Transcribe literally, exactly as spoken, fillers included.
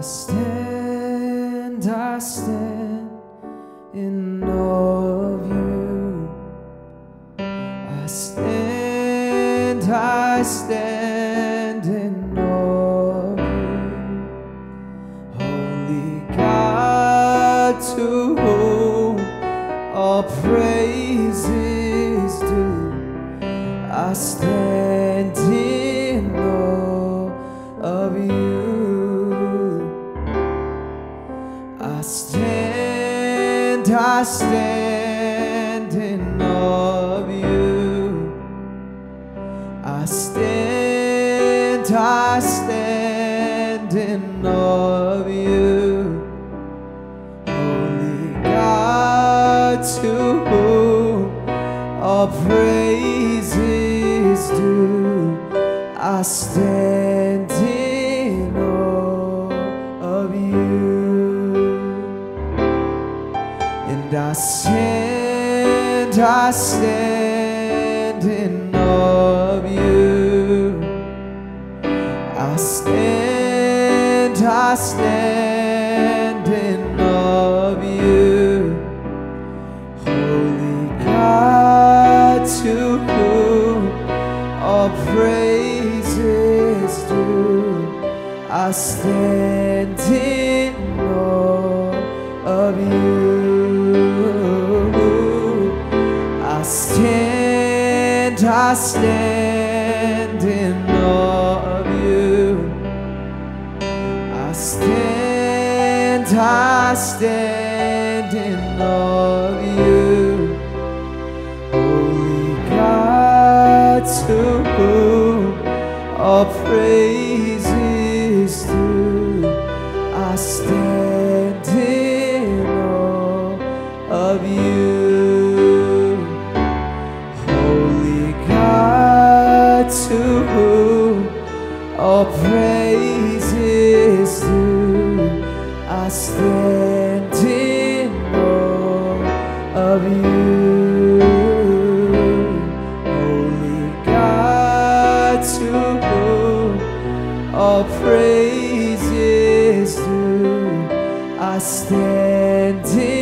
I stand, I stand in awe of you. I stand, I stand in awe of you. Holy God, to whom all praise is due, I stand in awe of you. I stand, I stand in awe of you. I stand, I stand in awe of you. Holy God, to whom all praise is due, I stand in awe of you. And I stand, I stand in awe of you. I stand, I stand in awe of you. Holy God, to whom all praise is due, I stand in awe of you. I stand, I stand in awe of you. I stand, I stand in awe of you. Holy God, to whom all praise is due, I stand in awe of you. To whom all praise is due, I stand in awe of you. Holy God, to whom all praise is due, I stand in